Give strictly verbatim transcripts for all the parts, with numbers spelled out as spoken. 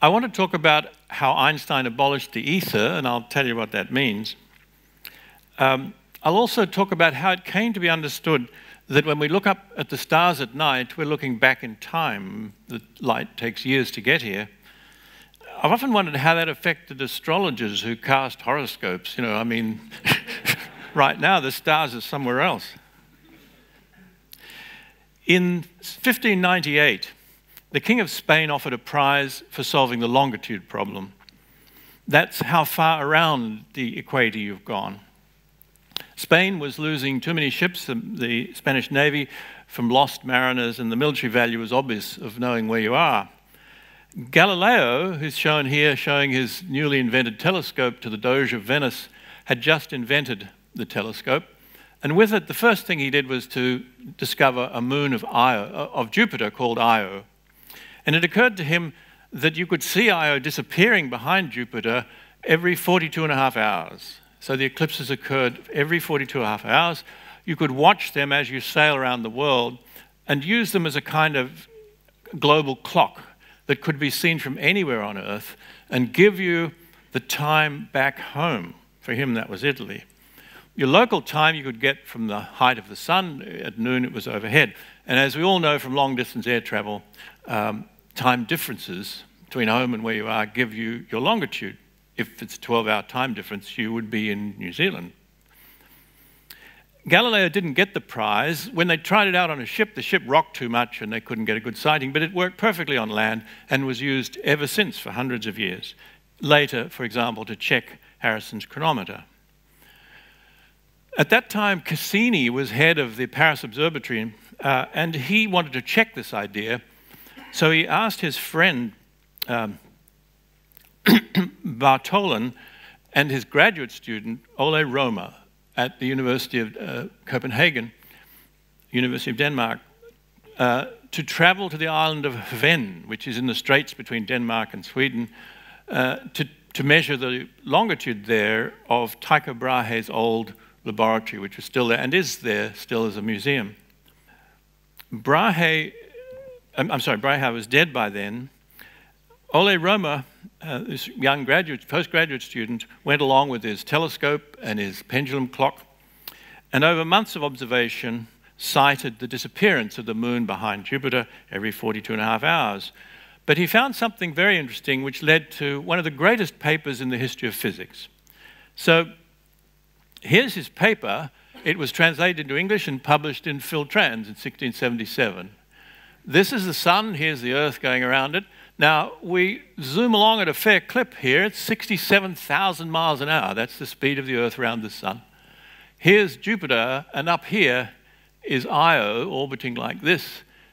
I want to talk about how Einstein abolished the ether, and I'll tell you what that means. Um, I'll also talk about how it came to be understood that when we look up at the stars at night, we're looking back in time. The light takes years to get here. I've often wondered how that affected astrologers who cast horoscopes. You know, I mean, right now the stars are somewhere else. In fifteen ninety-eight, the King of Spain offered a prize for solving the longitude problem. That's how far around the equator you've gone. Spain was losing too many ships, the, the Spanish Navy, from lost mariners, and the military value was obvious of knowing where you are. Galileo, who's shown here, showing his newly invented telescope to the Doge of Venice, had just invented the telescope. And with it, the first thing he did was to discover a moon of, Io, of Jupiter called Io. And it occurred to him that you could see Io disappearing behind Jupiter every forty-two and a half hours. So the eclipses occurred every forty-two and a half hours. You could watch them as you sail around the world and use them as a kind of global clock that could be seen from anywhere on Earth and give you the time back home. For him, that was Italy. Your local time you could get from the height of the sun. At noon, it was overhead. And as we all know from long-distance air travel, um, time differences between home and where you are give you your longitude. If it's a twelve-hour time difference, you would be in New Zealand. Galileo didn't get the prize. When they tried it out on a ship, the ship rocked too much and they couldn't get a good sighting, but it worked perfectly on land and was used ever since for hundreds of years. Later, for example, to check Harrison's chronometer. At that time, Cassini was head of the Paris Observatory, uh, and he wanted to check this idea. So he asked his friend um, Bartholin and his graduate student, Ole Rømer, at the University of uh, Copenhagen, University of Denmark, uh, to travel to the island of Hven, which is in the straits between Denmark and Sweden, uh, to, to measure the longitude there of Tycho Brahe's old laboratory, which was still there and is there still as a museum. Brahe, I'm, I'm sorry, Brahe was dead by then. Ole Rømer, uh, this young graduate, postgraduate student, went along with his telescope and his pendulum clock, and over months of observation, sighted the disappearance of the moon behind Jupiter every forty-two and a half hours. But he found something very interesting, which led to one of the greatest papers in the history of physics. So here's his paper. It was translated into English and published in Phil Trans in sixteen seventy-seven. This is the sun. Here's the Earth going around it. Now, we zoom along at a fair clip here. It's sixty-seven thousand miles an hour. That's the speed of the Earth around the sun. Here's Jupiter, and up here is Io orbiting like this.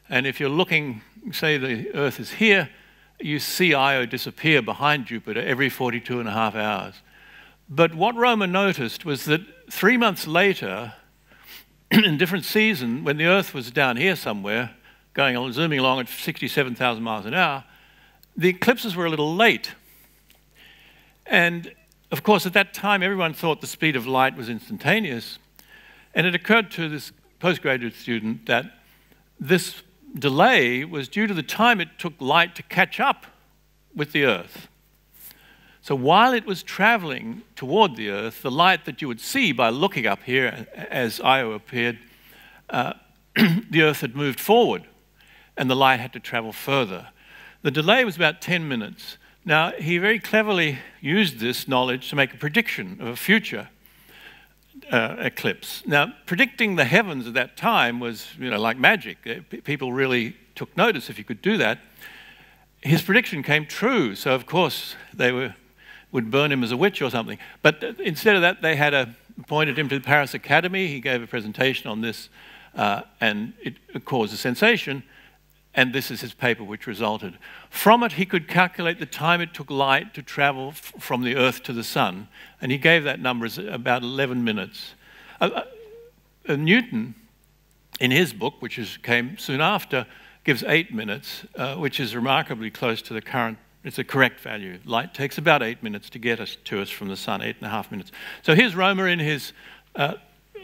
And if you're looking, say the Earth is here, you see Io disappear behind Jupiter every forty-two and a half hours. But what Rømer noticed was that three months later, in different season, when the Earth was down here somewhere, going on, zooming along at sixty-seven thousand miles an hour, the eclipses were a little late. And of course, at that time, everyone thought the speed of light was instantaneous. And it occurred to this postgraduate student that this delay was due to the time it took light to catch up with the Earth. So while it was traveling toward the Earth, the light that you would see by looking up here as Io appeared, uh, the Earth had moved forward, and the light had to travel further. The delay was about ten minutes. Now, he very cleverly used this knowledge to make a prediction of a future uh, eclipse. Now, predicting the heavens at that time was, you know, like magic. People really took notice if you could do that. His prediction came true, so of course they were, would burn him as a witch or something. But instead of that, they had a, appointed him to the Paris Academy. He gave a presentation on this, uh, and it caused a sensation. And this is his paper which resulted. From it, he could calculate the time it took light to travel f from the Earth to the sun. And he gave that number as about eleven minutes. Uh, uh, Newton, in his book, which is, came soon after, gives eight minutes, uh, which is remarkably close to the current It's a correct value. Light takes about eight minutes to get us to us from the sun, eight and a half minutes. So here's Rømer in his uh,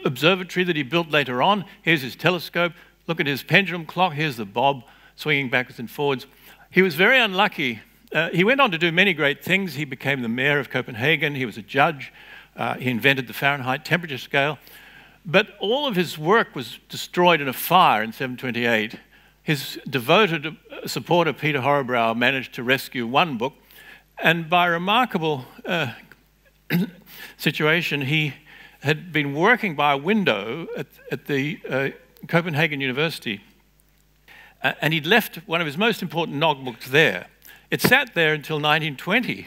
observatory that he built later on. Here's his telescope. Look at his pendulum clock. Here's the bob swinging backwards and forwards. He was very unlucky. Uh, he went on to do many great things. He became the mayor of Copenhagen. He was a judge. Uh, he invented the Fahrenheit temperature scale. But all of his work was destroyed in a fire in seven twenty-eight. His devoted supporter, Peter Horrebrow, managed to rescue one book, and by a remarkable uh, situation, he had been working by a window at, at the uh, Copenhagen University, uh, and he'd left one of his most important logbooks there. It sat there until nineteen twenty,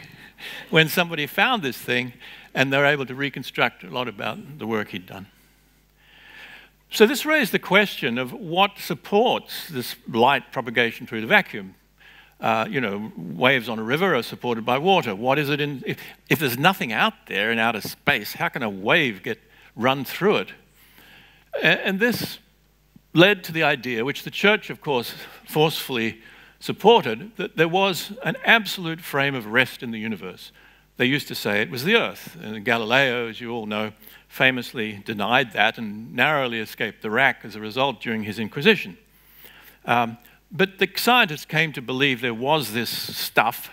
when somebody found this thing, and they were able to reconstruct a lot about the work he'd done. So this raised the question of what supports this light propagation through the vacuum. Uh, you know, waves on a river are supported by water. What is it in... If, if there's nothing out there in outer space, how can a wave get run through it? And, and this led to the idea, which the Church, of course, forcefully supported, that there was an absolute frame of rest in the universe. They used to say it was the Earth, and Galileo, as you all know, famously denied that and narrowly escaped the rack as a result during his Inquisition. Um, but the scientists came to believe there was this stuff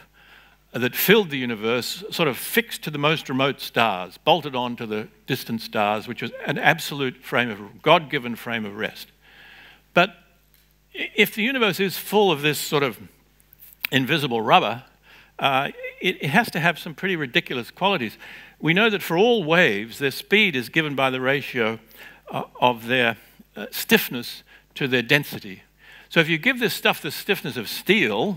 that filled the universe, sort of fixed to the most remote stars, bolted on to the distant stars, which was an absolute frame of, God-given frame of rest. But if the universe is full of this sort of invisible rubber, Uh, it, it has to have some pretty ridiculous qualities. We know that for all waves, their speed is given by the ratio uh, of their uh, stiffness to their density. So if you give this stuff the stiffness of steel,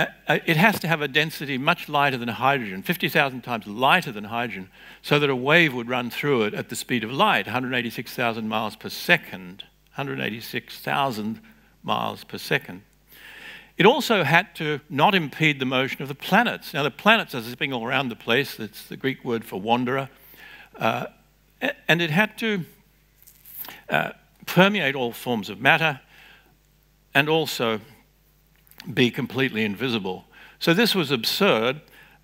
uh, it has to have a density much lighter than hydrogen, fifty thousand times lighter than hydrogen, so that a wave would run through it at the speed of light, one hundred eighty-six thousand miles per second, one hundred eighty-six thousand miles per second. It also had to not impede the motion of the planets. Now, the planets are zipping all around the place. That's the Greek word for wanderer. Uh, and it had to uh, permeate all forms of matter and also be completely invisible. So this was absurd.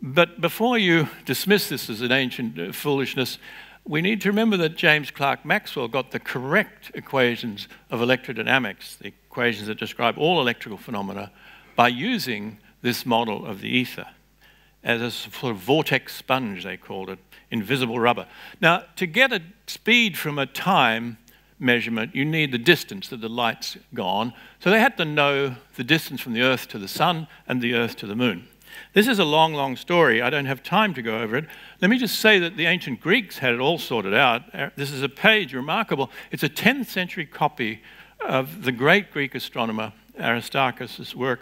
But before you dismiss this as an ancient foolishness, we need to remember that James Clerk Maxwell got the correct equations of electrodynamics, the equations that describe all electrical phenomena, by using this model of the ether as a sort of vortex sponge, they called it, invisible rubber. Now, to get a speed from a time measurement, you need the distance that the light's gone. So they had to know the distance from the Earth to the sun and the Earth to the moon. This is a long, long story. I don't have time to go over it. Let me just say that the ancient Greeks had it all sorted out. This is a page, remarkable. It's a tenth century copy of the great Greek astronomer Aristarchus' work,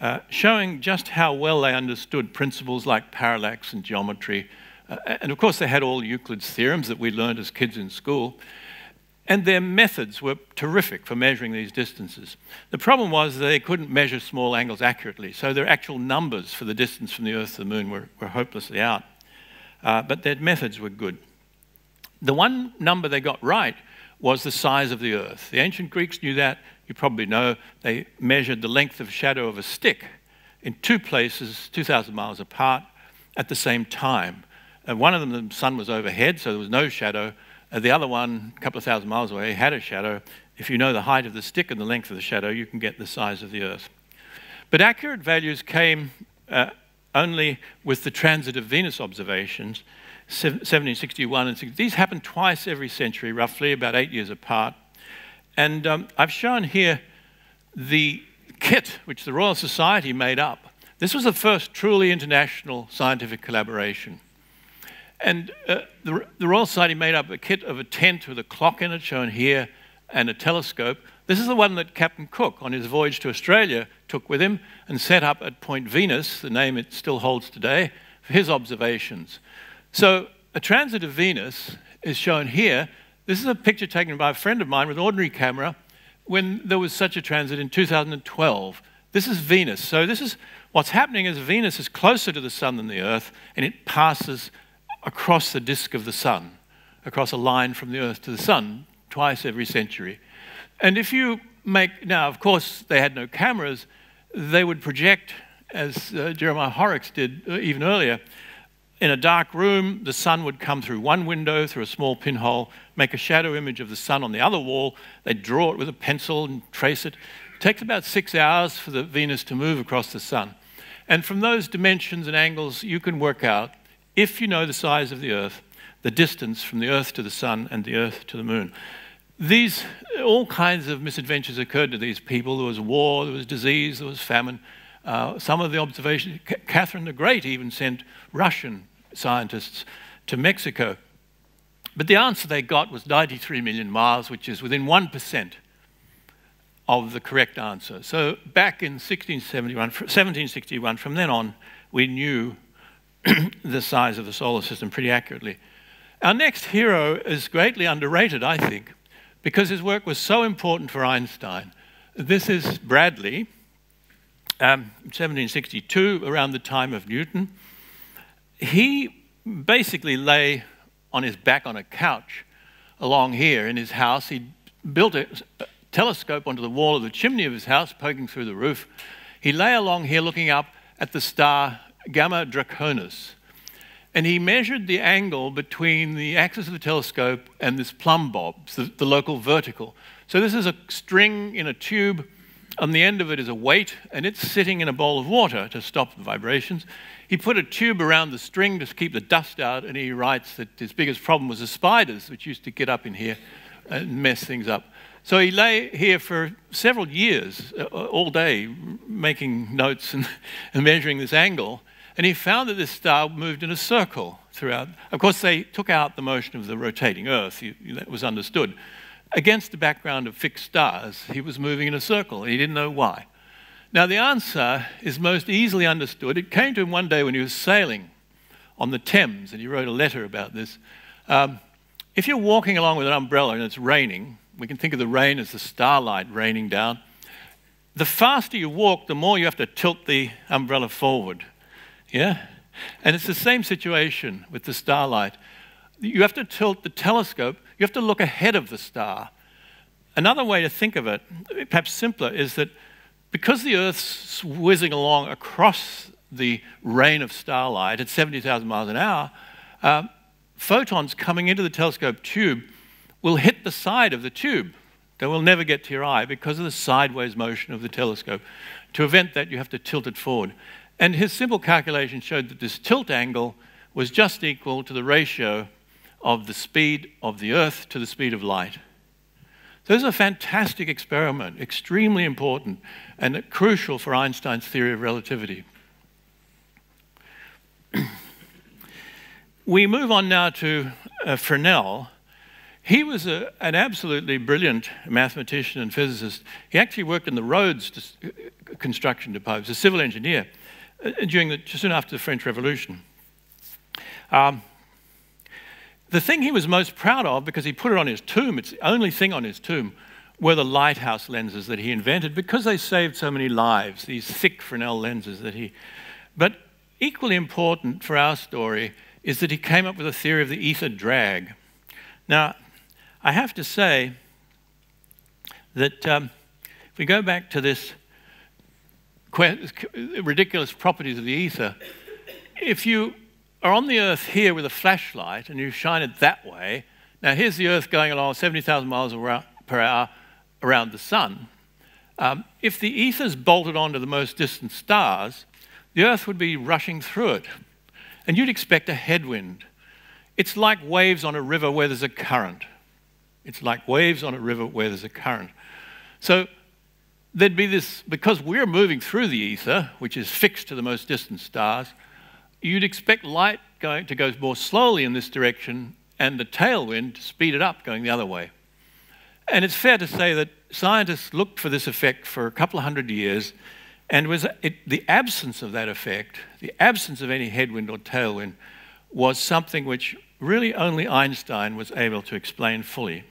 uh, showing just how well they understood principles like parallax and geometry. Uh, and of course, they had all Euclid's theorems that we learned as kids in school. And their methods were terrific for measuring these distances. The problem was that they couldn't measure small angles accurately, so their actual numbers for the distance from the Earth to the Moon were, were hopelessly out. Uh, but their methods were good. The one number they got right was the size of the Earth. The ancient Greeks knew that. You probably know they measured the length of shadow of a stick in two places, two thousand miles apart, at the same time. And one of them, the sun was overhead, so there was no shadow. The other one, a couple of thousand miles away, had a shadow. If you know the height of the stick and the length of the shadow, you can get the size of the Earth. But accurate values came uh, only with the transit of Venus observations, seventeen sixty-one and sixty. These happened twice every century, roughly, about eight years apart. And um, I've shown here the kit which the Royal Society made up. This was the first truly international scientific collaboration. And uh, the, the Royal Society made up a kit of a tent with a clock in it, shown here, and a telescope. This is the one that Captain Cook, on his voyage to Australia, took with him and set up at Point Venus, the name it still holds today, for his observations. So a transit of Venus is shown here. This is a picture taken by a friend of mine with an ordinary camera when there was such a transit in two thousand twelve. This is Venus. So this is what's happening is Venus is closer to the sun than the Earth, and it passes across the disk of the sun, across a line from the Earth to the sun, twice every century. And if you make... Now, of course, they had no cameras. They would project as uh, Jeremiah Horrocks did uh, even earlier, in a dark room, the sun would come through one window, through a small pinhole, make a shadow image of the sun on the other wall. They'd draw it with a pencil and trace it. It takes about six hours for the Venus to move across the sun. And from those dimensions and angles, you can work out, if you know the size of the Earth, the distance from the Earth to the sun and the Earth to the moon. These, all kinds of misadventures occurred to these people. There was war, there was disease, there was famine. Uh, some of the observations, C Catherine the Great even sent Russian scientists to Mexico. But the answer they got was ninety-three million miles, which is within one percent of the correct answer. So back in seventeen sixty-one, from then on, we knew the size of the solar system pretty accurately. Our next hero is greatly underrated, I think, because his work was so important for Einstein. This is Bradley, um, seventeen sixty-two, around the time of Newton. He basically lay on his back on a couch along here in his house. He built a telescope onto the wall of the chimney of his house, poking through the roof. He lay along here looking up at the star Gamma Draconis, and he measured the angle between the axis of the telescope and this plumb bob, the, the local vertical. So this is a string in a tube. On the end of it is a weight, and it's sitting in a bowl of water to stop the vibrations. He put a tube around the string to keep the dust out, and he writes that his biggest problem was the spiders, which used to get up in here and mess things up. So he lay here for several years, uh, all day, making notes and, and measuring this angle. And he found that this star moved in a circle throughout. Of course, they took out the motion of the rotating Earth. You, you, that was understood. Against the background of fixed stars, he was moving in a circle. He didn't know why. Now, the answer is most easily understood. It came to him one day when he was sailing on the Thames, and he wrote a letter about this. Um, if you're walking along with an umbrella and it's raining, we can think of the rain as the starlight raining down. The faster you walk, the more you have to tilt the umbrella forward. Yeah? And it's the same situation with the starlight. You have to tilt the telescope. You have to look ahead of the star. Another way to think of it, perhaps simpler, is that because the Earth's whizzing along across the rain of starlight at seventy thousand miles an hour, uh, photons coming into the telescope tube will hit the side of the tube. They will never get to your eye because of the sideways motion of the telescope. To prevent that, you have to tilt it forward. And his simple calculation showed that this tilt angle was just equal to the ratio of the speed of the Earth to the speed of light. So this is a fantastic experiment, extremely important and crucial for Einstein's theory of relativity. We move on now to uh, Fresnel. He was a, an absolutely brilliant mathematician and physicist. He actually worked in the roads construction depot. He was a civil engineer during the, soon after the French Revolution. Um, the thing he was most proud of, because he put it on his tomb, it's the only thing on his tomb, were the lighthouse lenses that he invented because they saved so many lives, these thick Fresnel lenses that he... But equally important for our story is that he came up with a theory of the ether drag. Now, I have to say that um, if we go back to this ridiculous properties of the ether, if you are on the Earth here with a flashlight and you shine it that way, now here's the Earth going along seventy thousand miles per hour around the sun. Um, if the ether's bolted onto the most distant stars, the Earth would be rushing through it, and you'd expect a headwind. It's like waves on a river where there's a current. It's like waves on a river where there's a current. So there'd be this, because we're moving through the ether, which is fixed to the most distant stars, you'd expect light going to go more slowly in this direction and the tailwind to speed it up going the other way. And it's fair to say that scientists looked for this effect for a couple of hundred years, and was it, the absence of that effect, the absence of any headwind or tailwind, was something which really only Einstein was able to explain fully.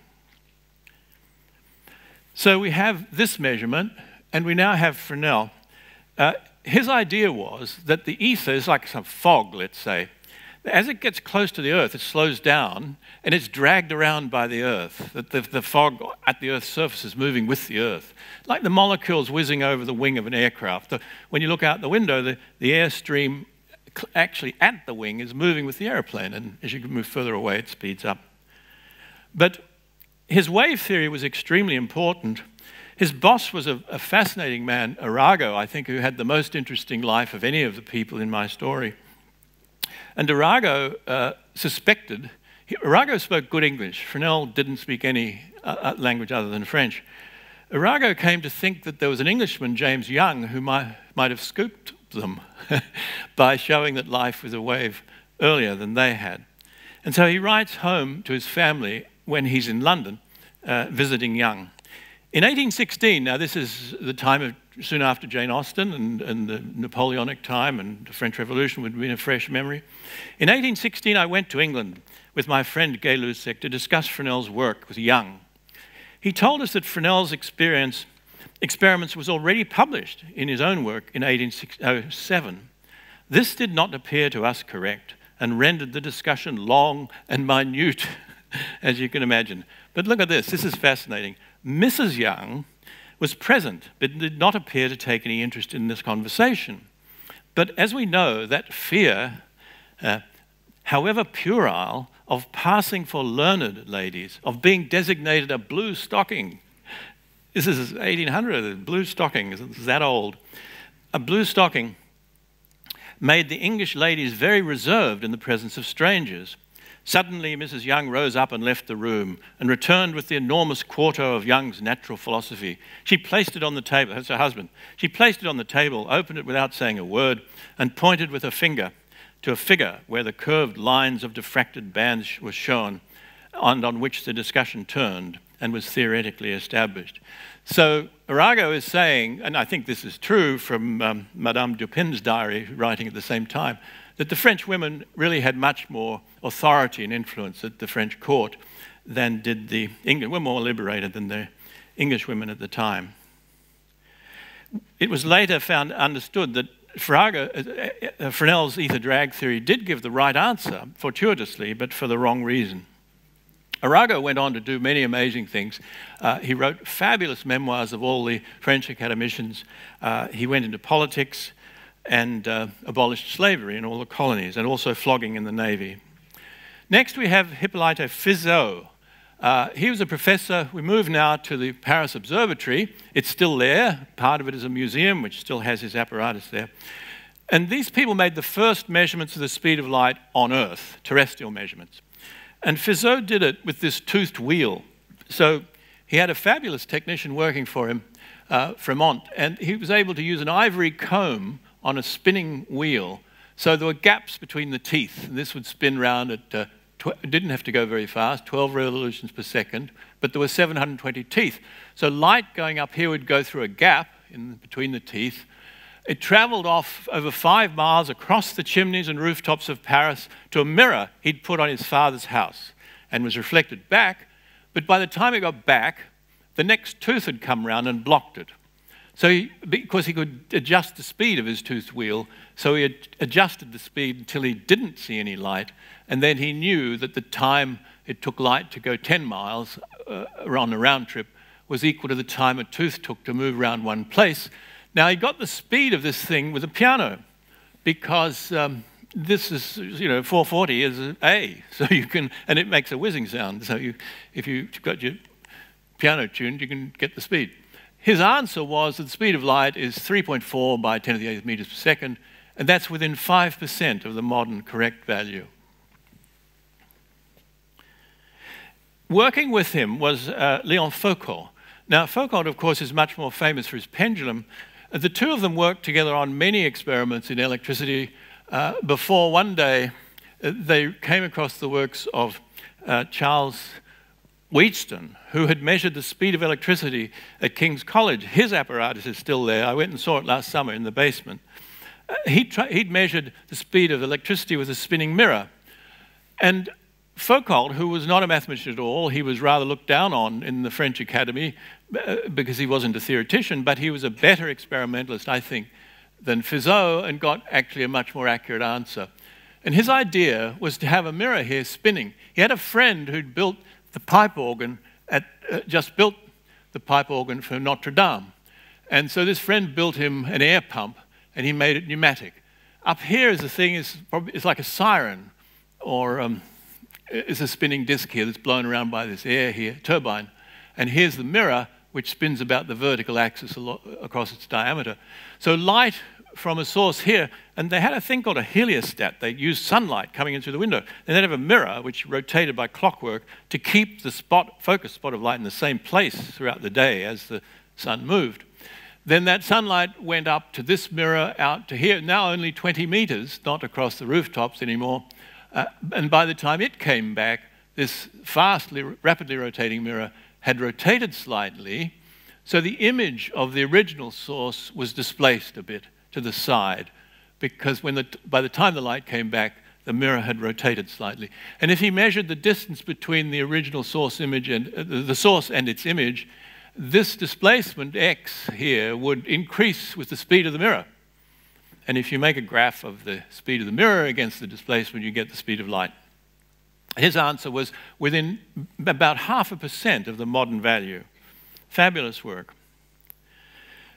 So we have this measurement, and we now have Fresnel. Uh, his idea was that the ether is like some fog, let's say. As it gets close to the Earth, it slows down, and it's dragged around by the Earth. The, the, the fog at the Earth's surface is moving with the Earth. Like the molecules whizzing over the wing of an aircraft. The, when you look out the window, the, the airstream actually at the wing is moving with the airplane, and as you move further away, it speeds up. But his wave theory was extremely important. His boss was a, a fascinating man, Arago, I think, who had the most interesting life of any of the people in my story. And Arago uh, suspected, he, Arago spoke good English. Fresnel didn't speak any uh, language other than French. Arago came to think that there was an Englishman, James Young, who might, might have scooped them by showing that life was a wave earlier than they had. And so he writes home to his family when he's in London, uh, visiting Young. In eighteen sixteen, now this is the time of soon after Jane Austen and, and the Napoleonic time and the French Revolution would be in a fresh memory. In eighteen sixteen, I went to England with my friend Gay Lussac to discuss Fresnel's work with Young. He told us that Fresnel's experience, experiments was already published in his own work in eighteen oh seven. This did not appear to us correct and rendered the discussion long and minute, as you can imagine. But look at this, this is fascinating. Missus Young was present, but did not appear to take any interest in this conversation. But as we know, that fear, uh, however puerile, of passing for learned ladies, of being designated a blue stocking. This is eighteen hundred, blue stocking, it's that old. A blue stocking made the English ladies very reserved in the presence of strangers. Suddenly, Missus Young rose up and left the room and returned with the enormous quarto of Young's Natural Philosophy. She placed it on the table, that's her husband. She placed it on the table, opened it without saying a word, and pointed with her finger to a figure where the curved lines of diffracted bands were shown and on which the discussion turned and was theoretically established. So Arago is saying, and I think this is true from um, Madame Dupin's diary, writing at the same time, that the French women really had much more authority and influence at the French court than did the English. Were more liberated than the English women at the time. It was later found understood that Farago, uh, uh, Fresnel's ether drag theory did give the right answer, fortuitously, but for the wrong reason. Arago went on to do many amazing things. Uh, he wrote fabulous memoirs of all the French academicians. Uh, he went into politics and uh, abolished slavery in all the colonies, and also flogging in the navy. Next we have Hippolyte Fizeau. Uh, he was a professor. We move now to the Paris Observatory. It's still there. Part of it is a museum, which still has his apparatus there. And these people made the first measurements of the speed of light on Earth, terrestrial measurements. And Fizeau did it with this toothed wheel. So he had a fabulous technician working for him, uh, Fremont, and he was able to use an ivory comb on a spinning wheel. So there were gaps between the teeth. And this would spin round at, uh, it didn't have to go very fast, twelve revolutions per second, but there were seven hundred twenty teeth. So light going up here would go through a gap in between the teeth. It traveled off over five miles across the chimneys and rooftops of Paris to a mirror he'd put on his father's house and was reflected back. But by the time it got back, the next tooth had come round and blocked it. So he, because he could adjust the speed of his toothed wheel, so he had adjusted the speed until he didn't see any light, and then he knew that the time it took light to go ten miles uh, on a round trip was equal to the time a tooth took to move around one place. Now he got the speed of this thing with a piano, because um, this is, you know, four forty is an A, so you can, and it makes a whizzing sound, so you, if you've got your piano tuned, you can get the speed. His answer was that the speed of light is three point four by ten to the eighth meters per second, and that's within five percent of the modern correct value. Working with him was uh, Leon Foucault. Now, Foucault, of course, is much more famous for his pendulum. The two of them worked together on many experiments in electricity uh, before one day uh, they came across the works of uh, Charles Wheatstone, who had measured the speed of electricity at King's College. His apparatus is still there. I went and saw it last summer in the basement. Uh, he he'd measured the speed of electricity with a spinning mirror. And Foucault, who was not a mathematician at all, he was rather looked down on in the French Academy uh, because he wasn't a theoretician, but he was a better experimentalist, I think, than Fizeau, and got actually a much more accurate answer. And his idea was to have a mirror here spinning. He had a friend who'd built the pipe organ, at, uh, just built the pipe organ for Notre Dame. And so this friend built him an air pump, and he made it pneumatic. Up here is the thing, is probably, it's like a siren, or um, it's a spinning disc here that's blown around by this air here, turbine. And here's the mirror, which spins about the vertical axis a lot, across its diameter. So light from a source here, and they had a thing called a heliostat. They used sunlight coming in through the window. And they'd have a mirror, which rotated by clockwork, to keep the spot, focus spot of light in the same place throughout the day as the sun moved. Then that sunlight went up to this mirror, out to here, now only twenty meters, not across the rooftops anymore. Uh, and by the time it came back, this fastly, rapidly rotating mirror had rotated slightly, so the image of the original source was displaced a bit to the side, because when the, by the time the light came back, the mirror had rotated slightly. And if he measured the distance between the original source image and uh, the source and its image, this displacement x here would increase with the speed of the mirror. And if you make a graph of the speed of the mirror against the displacement, you get the speed of light. His answer was within about half a percent of the modern value. Fabulous work.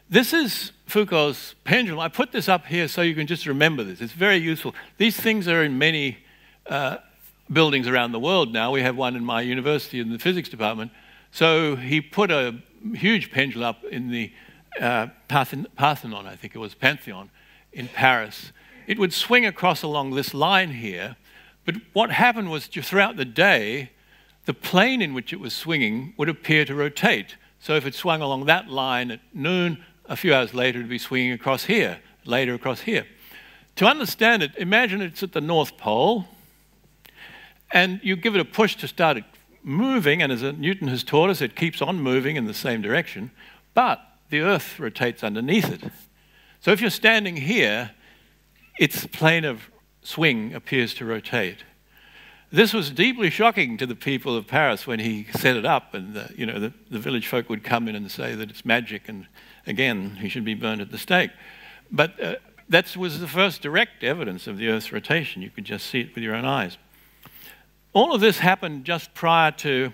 This is Foucault's pendulum. I put this up here so you can just remember this. It's very useful. These things are in many uh, buildings around the world now. We have one in my university in the physics department. So he put a huge pendulum up in the uh, Parthenon, I think it was, Pantheon, in Paris. It would swing across along this line here. But what happened was, throughout the day, the plane in which it was swinging would appear to rotate. So if it swung along that line at noon, a few hours later, it'd be swinging across here, later across here. To understand it, imagine it's at the North Pole, and you give it a push to start it moving, and as Newton has taught us, it keeps on moving in the same direction, but the Earth rotates underneath it. So if you're standing here, its plane of swing appears to rotate. This was deeply shocking to the people of Paris when he set it up, and the, you know, the, the village folk would come in and say that it's magic, and again, he should be burned at the stake. But uh, that was the first direct evidence of the Earth's rotation. You could just see it with your own eyes. All of this happened just prior to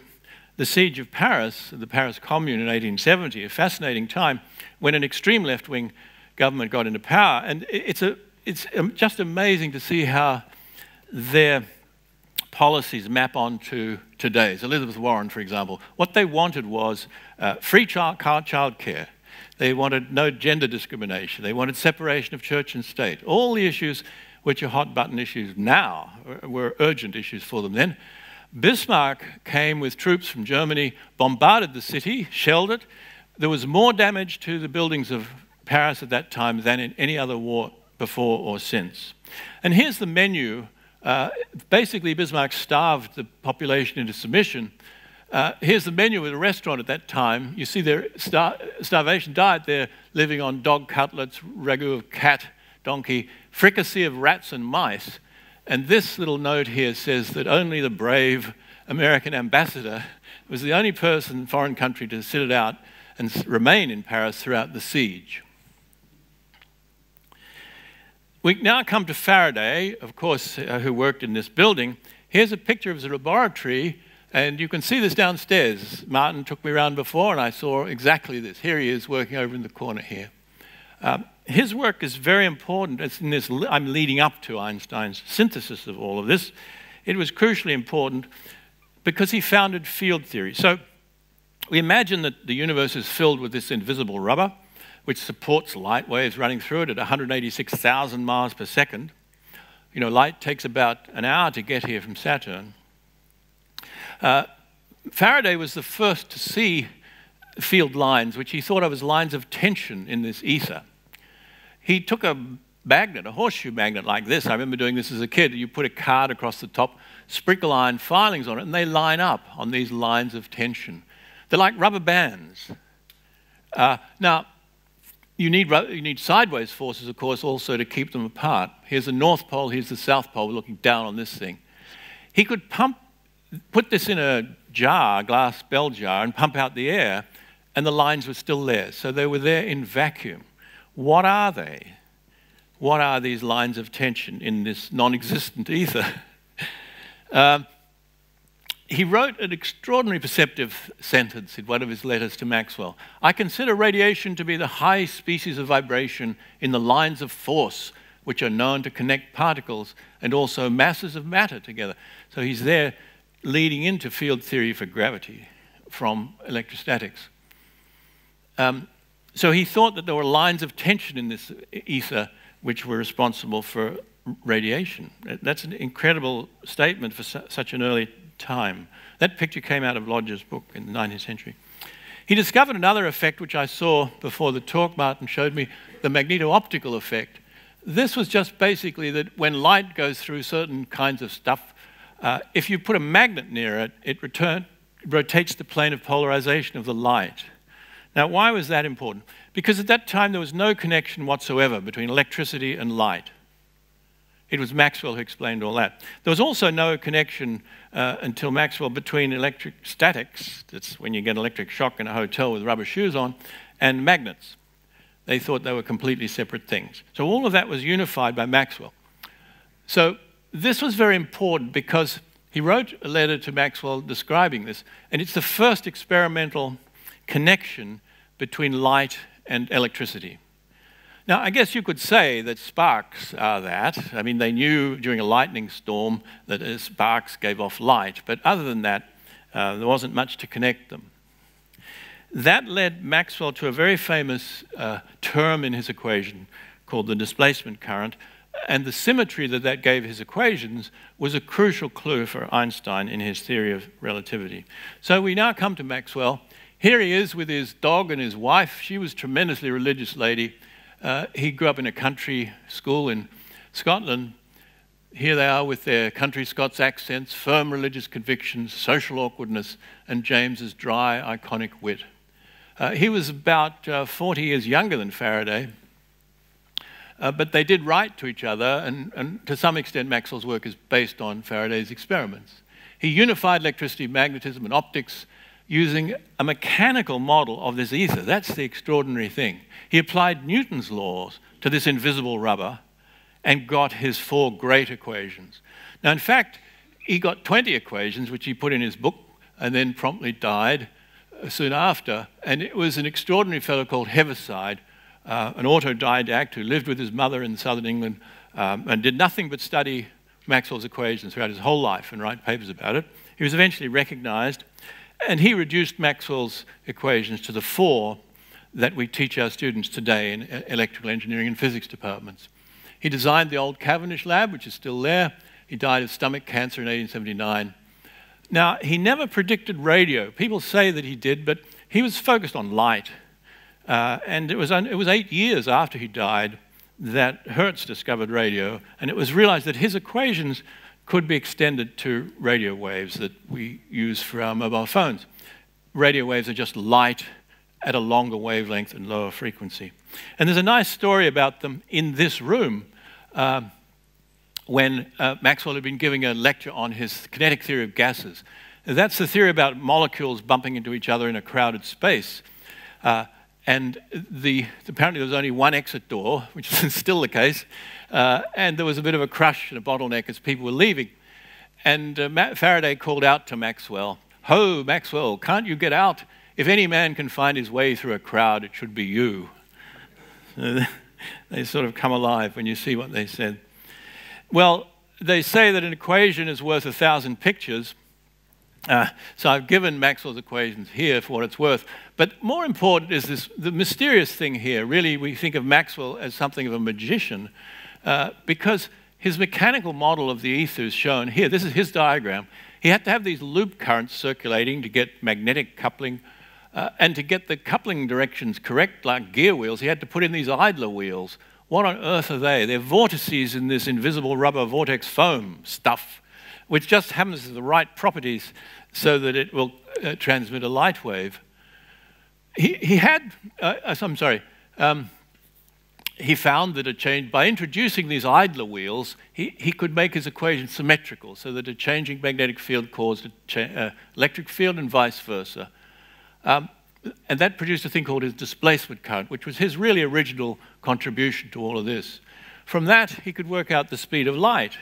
the siege of Paris, the Paris Commune in eighteen seventy, a fascinating time when an extreme left-wing government got into power. And it's, a, it's just amazing to see how their policies map onto today's. Elizabeth Warren, for example, what they wanted was uh, free child, child care. They wanted no gender discrimination. They wanted separation of church and state. All the issues which are hot-button issues now were urgent issues for them then. Bismarck came with troops from Germany, bombarded the city, shelled it. There was more damage to the buildings of Paris at that time than in any other war before or since. And here's the menu. Uh, basically, Bismarck starved the population into submission. Uh, here's the menu at a restaurant at that time. You see their star starvation diet. They're living on dog cutlets, ragu of cat, donkey, fricassee of rats and mice. And this little note here says that only the brave American ambassador was the only person in a foreign country to sit it out and remain in Paris throughout the siege. We now come to Faraday, of course, uh, who worked in this building. Here's a picture of his laboratory, and you can see this downstairs. Martin took me around before, and I saw exactly this. Here he is working over in the corner here. Um, his work is very important. It's in this, I'm leading up to Einstein's synthesis of all of this. It was crucially important because he founded field theory. So we imagine that the universe is filled with this invisible rubber, which supports light waves running through it at one hundred eighty-six thousand miles per second. You know, light takes about an hour to get here from Saturn. Uh, Faraday was the first to see field lines, which he thought of as lines of tension in this ether. He took a magnet, a horseshoe magnet like this. I remember doing this as a kid. You put a card across the top, sprinkle iron filings on it, and they line up on these lines of tension. They're like rubber bands. Uh, now, You need, you need sideways forces, of course, also to keep them apart. Here's the North Pole, here's the South Pole. We're looking down on this thing. He could pump, put this in a jar, glass bell jar, and pump out the air, and the lines were still there. So they were there in vacuum. What are they? what are these lines of tension in this non-existent ether? um, He wrote an extraordinary perceptive sentence in one of his letters to Maxwell. I consider radiation to be the high species of vibration in the lines of force which are known to connect particles and also masses of matter together. So he's there leading into field theory for gravity from electrostatics. Um, so he thought that there were lines of tension in this ether which were responsible for radiation. That's an incredible statement for su such an early time. That picture came out of Lodge's book in the nineteenth century. He discovered another effect which I saw before the talk. Martin showed me the magneto-optical effect. This was just basically that when light goes through certain kinds of stuff, uh, if you put a magnet near it, it return, rotates the plane of polarization of the light. Now, why was that important? Because at that time there was no connection whatsoever between electricity and light. It was Maxwell who explained all that. There was also no connection uh, until Maxwell between electric statics, that's when you get electric shock in a hotel with rubber shoes on, and magnets. They thought they were completely separate things. So all of that was unified by Maxwell. So this was very important because he wrote a letter to Maxwell describing this, and it's the first experimental connection between light and electricity. Now, I guess you could say that sparks are that. I mean, they knew during a lightning storm that sparks gave off light, but other than that, uh, there wasn't much to connect them. That led Maxwell to a very famous uh, term in his equation called the displacement current, and the symmetry that that gave his equations was a crucial clue for Einstein in his theory of relativity. So we now come to Maxwell. Here he is with his dog and his wife. She was a tremendously religious lady. Uh, he grew up in a country school in Scotland. Here they are with their country Scots accents, firm religious convictions, social awkwardness, and James's dry, iconic wit. Uh, he was about uh, forty years younger than Faraday, uh, but they did write to each other, and, and to some extent Maxwell's work is based on Faraday's experiments. He unified electricity, magnetism, and optics using a mechanical model of this ether. That's the extraordinary thing. He applied Newton's laws to this invisible rubber and got his four great equations. Now, in fact, he got twenty equations, which he put in his book, and then promptly died soon after. And it was an extraordinary fellow called Heaviside, uh, an autodidact who lived with his mother in southern England um, and did nothing but study Maxwell's equations throughout his whole life and write papers about it. He was eventually recognized. And he reduced Maxwell's equations to the four that we teach our students today in electrical engineering and physics departments. He designed the old Cavendish lab, which is still there. He died of stomach cancer in eighteen seventy-nine. Now, he never predicted radio. People say that he did, but he was focused on light. Uh, and it was, it was eight years after he died that Hertz discovered radio, and it was realized that his equations could be extended to radio waves that we use for our mobile phones. Radio waves are just light at a longer wavelength and lower frequency. And there's a nice story about them in this room uh, when uh, Maxwell had been giving a lecture on his kinetic theory of gases. That's the theory about molecules bumping into each other in a crowded space. Uh, And the, apparently there was only one exit door, which is still the case, uh, and there was a bit of a crush and a bottleneck as people were leaving. And uh, Faraday called out to Maxwell, "Ho, Maxwell, can't you get out? If any man can find his way through a crowd, it should be you." They sort of come alive when you see what they said. Well, they say that an equation is worth a thousand pictures. Uh, so I've given Maxwell's equations here for what it's worth. But more important is this, the mysterious thing here. Really, we think of Maxwell as something of a magician uh, because his mechanical model of the ether is shown here. This is his diagram. He had to have these loop currents circulating to get magnetic coupling. Uh, and to get the coupling directions correct, like gear wheels, he had to put in these idler wheels. What on earth are they? They're vortices in this invisible rubber vortex foam stuff, which just happens to the right properties so that it will uh, transmit a light wave. He, he had, uh, I'm sorry, um, he found that a change, by introducing these idler wheels, he, he could make his equation symmetrical so that a changing magnetic field caused an uh, electric field and vice versa. Um, and that produced a thing called his displacement current, which was his really original contribution to all of this. From that, he could work out the speed of light,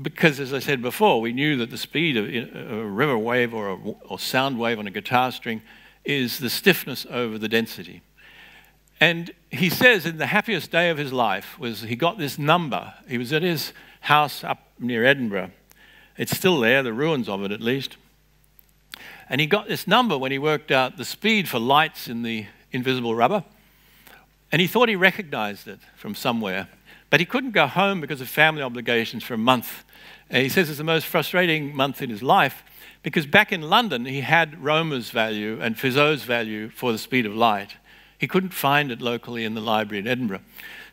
because, as I said before, we knew that the speed of a river wave or a or sound wave on a guitar string is the stiffness over the density. And he says in the happiest day of his life was he got this number. He was at his house up near Edinburgh. It's still there, the ruins of it at least. And he got this number when he worked out the speed for lights in the invisible rubber. And he thought he recognized it from somewhere. But he couldn't go home because of family obligations for a month. And he says it's the most frustrating month in his life, because back in London he had Rømer's value and Fizeau's value for the speed of light. He couldn't find it locally in the library in Edinburgh.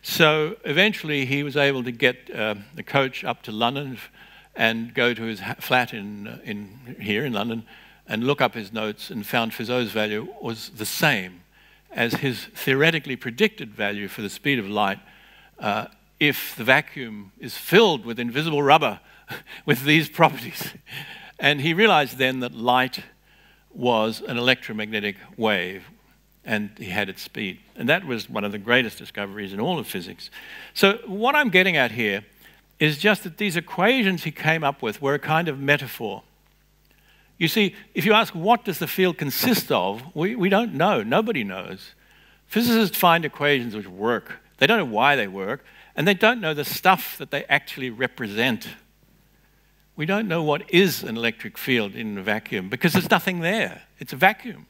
So eventually he was able to get uh, the coach up to London and go to his flat in, uh, in here in London and look up his notes, and found Fizeau's value was the same as his theoretically predicted value for the speed of light uh, if the vacuum is filled with invisible rubber with these properties. And he realized then that light was an electromagnetic wave, and he had its speed. And that was one of the greatest discoveries in all of physics. So what I'm getting at here is just that these equations he came up with were a kind of metaphor. You see, if you ask what does the field consist of, we, we don't know, nobody knows. Physicists find equations which work. They don't know why they work, and they don't know the stuff that they actually represent. We don't know what is an electric field in a vacuum, because there's nothing there. It's a vacuum.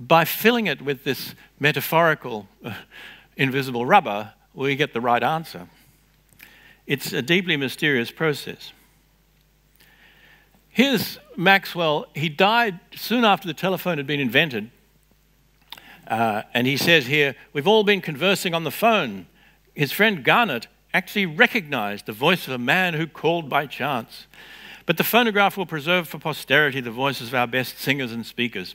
By filling it with this metaphorical uh, invisible rubber, we get the right answer. It's a deeply mysterious process. Here's Maxwell. He died soon after the telephone had been invented. Uh, and he says here, we've all been conversing on the phone. His friend Garnet actually recognized the voice of a man who called by chance. But the phonograph will preserve for posterity the voices of our best singers and speakers.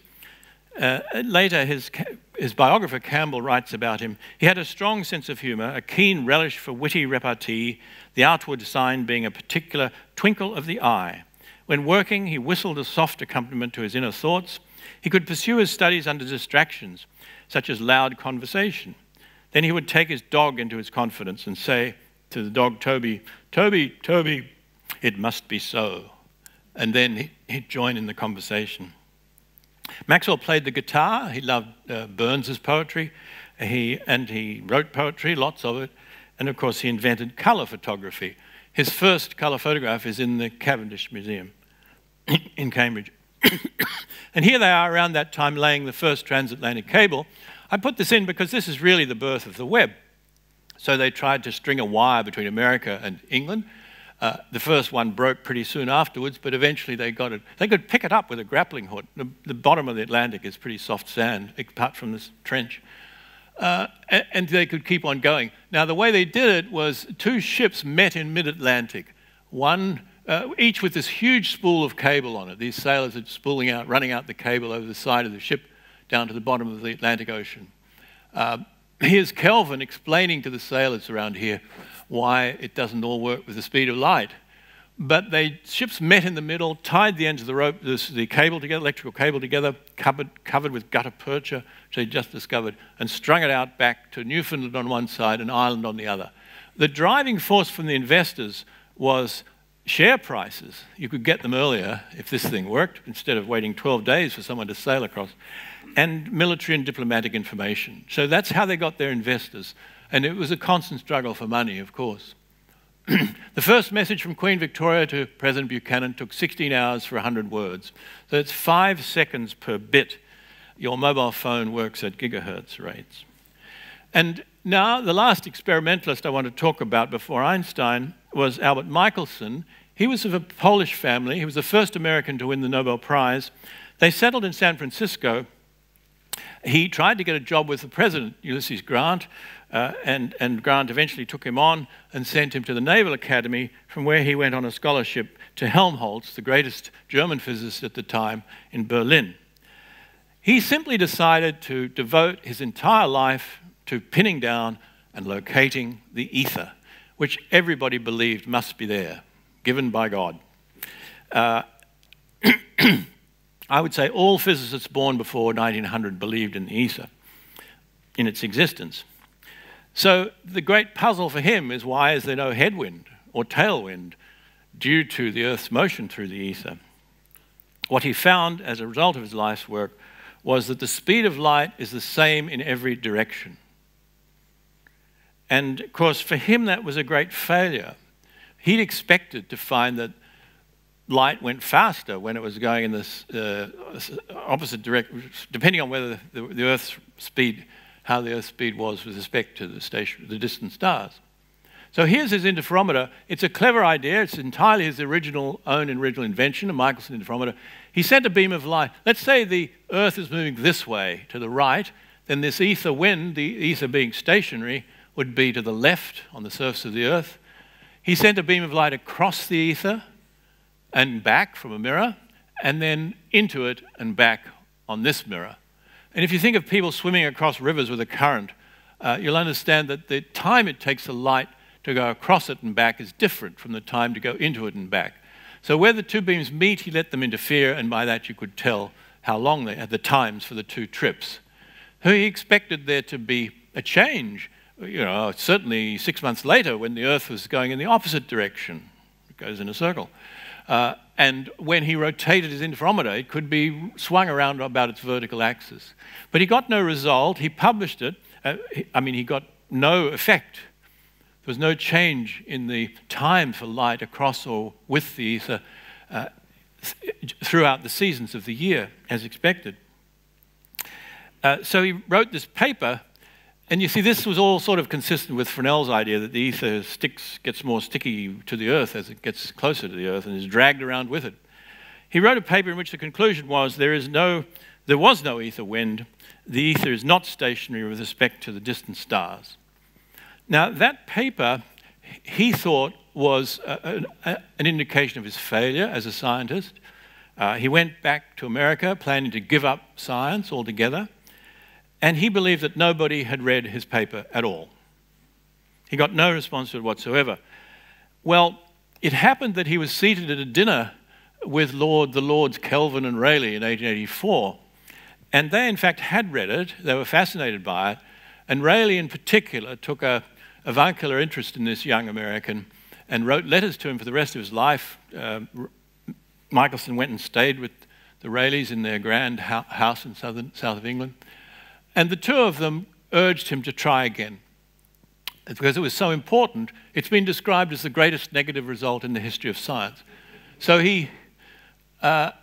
Uh, later, his, his biographer Campbell writes about him. He had a strong sense of humor, a keen relish for witty repartee, the outward sign being a particular twinkle of the eye. When working, he whistled a soft accompaniment to his inner thoughts. He could pursue his studies under distractions, such as loud conversation. Then he would take his dog into his confidence and say to the dog, Toby, Toby, Toby, it must be so. And then he'd join in the conversation. Maxwell played the guitar. He loved uh, Burns's poetry, he, and he wrote poetry, lots of it, and of course he invented colour photography. His first colour photograph is in the Cavendish Museum in Cambridge. And here they are around that time laying the first transatlantic cable. I put this in because this is really the birth of the web. So they tried to string a wire between America and England. Uh, the first one broke pretty soon afterwards, but eventually they got it. They could pick it up with a grappling hook. The, the bottom of the Atlantic is pretty soft sand, apart from this trench. Uh, and, and they could keep on going. Now, the way they did it was two ships met in mid-Atlantic, one, uh, each with this huge spool of cable on it. These sailors are spooling out, running out the cable over the side of the ship down to the bottom of the Atlantic Ocean. Uh, here's Kelvin explaining to the sailors around here why it doesn't all work with the speed of light. But they ships met in the middle, tied the ends of the rope, this, the cable together, electrical cable together, covered, covered with gutta percha, which they just discovered, and strung it out back to Newfoundland on one side and Ireland on the other. The driving force from the investors was share prices. You could get them earlier if this thing worked, instead of waiting twelve days for someone to sail across, and military and diplomatic information. So that's how they got their investors. And it was a constant struggle for money, of course. The first message from Queen Victoria to President Buchanan took sixteen hours for one hundred words. So it's five seconds per bit. Your mobile phone works at gigahertz rates. And now the last experimentalist I want to talk about before Einstein was Albert Michelson. He was of a Polish family. He was the first American to win the Nobel Prize. They settled in San Francisco. He tried to get a job with the president, Ulysses Grant, uh, and, and Grant eventually took him on and sent him to the Naval Academy, from where he went on a scholarship to Helmholtz, the greatest German physicist at the time, in Berlin. He simply decided to devote his entire life to pinning down and locating the ether, which everybody believed must be there, given by God. Uh, I would say all physicists born before nineteen hundred believed in the ether, in its existence. So the great puzzle for him is, why is there no headwind or tailwind due to the Earth's motion through the ether? What he found as a result of his life's work was that the speed of light is the same in every direction. And of course, for him, that was a great failure. He'd expected to find that light went faster when it was going in this uh, opposite direction, depending on whether the, the Earth's speed, how the Earth's speed was with respect to the, station, the distant stars. So here's his interferometer. It's a clever idea. It's entirely his original own original invention, a Michelson interferometer. He sent a beam of light. Let's say the Earth is moving this way to the right, then this ether wind, the ether being stationary, would be to the left on the surface of the Earth. He sent a beam of light across the ether and back from a mirror, and then into it and back on this mirror. And if you think of people swimming across rivers with a current, uh, you'll understand that the time it takes the light to go across it and back is different from the time to go into it and back. So where the two beams meet, he let them interfere, and by that you could tell how long they had, the times for the two trips. So he expected there to be a change. You know, certainly six months later, when the Earth was going in the opposite direction, it goes in a circle. Uh, and when he rotated his interferometer, it could be swung around about its vertical axis. But he got no result. He published it. Uh, he, I mean, he got no effect. There was no change in the time for light across or with the ether uh, th throughout the seasons of the year, as expected. Uh, so he wrote this paper. And you see, this was all sort of consistent with Fresnel's idea that the ether sticks, gets more sticky to the Earth as it gets closer to the Earth and is dragged around with it. He wrote a paper in which the conclusion was there is no, there was no ether wind. The ether is not stationary with respect to the distant stars. Now, that paper, he thought, was a, a, an indication of his failure as a scientist. Uh, he went back to America planning to give up science altogether. And he believed that nobody had read his paper at all. He got no response to it whatsoever. Well, it happened that he was seated at a dinner with Lord, the Lords Kelvin and Rayleigh in eighteen eighty-four. And they, in fact, had read it. They were fascinated by it. And Rayleigh, in particular, took a avuncular interest in this young American and wrote letters to him for the rest of his life. Uh, Michelson went and stayed with the Rayleighs in their grand house in southern, south of England. And the two of them urged him to try again, because it was so important. It's been described as the greatest negative result in the history of science. So he uh,